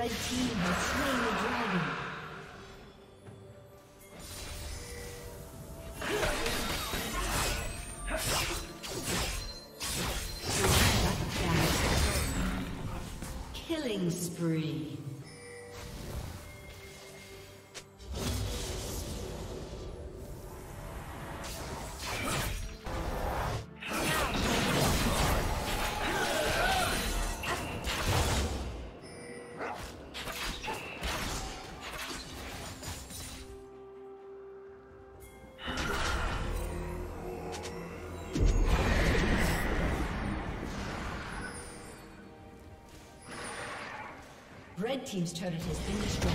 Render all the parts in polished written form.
Red team has slain the dragon. Killing spree. Red team's turret has been destroyed.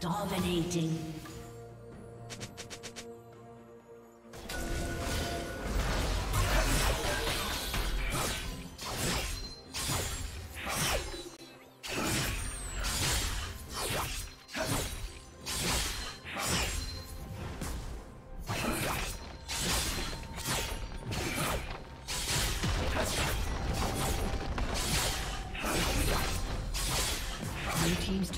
Dominating. Your team's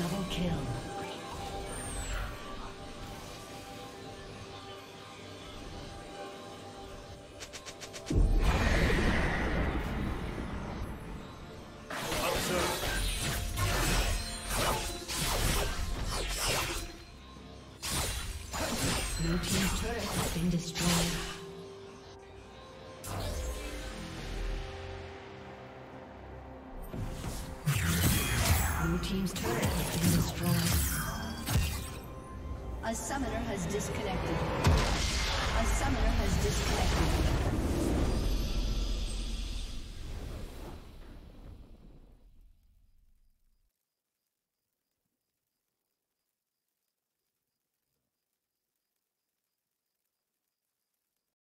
Double kill. Team's turret has been destroyed. A summoner has disconnected. A summoner has disconnected.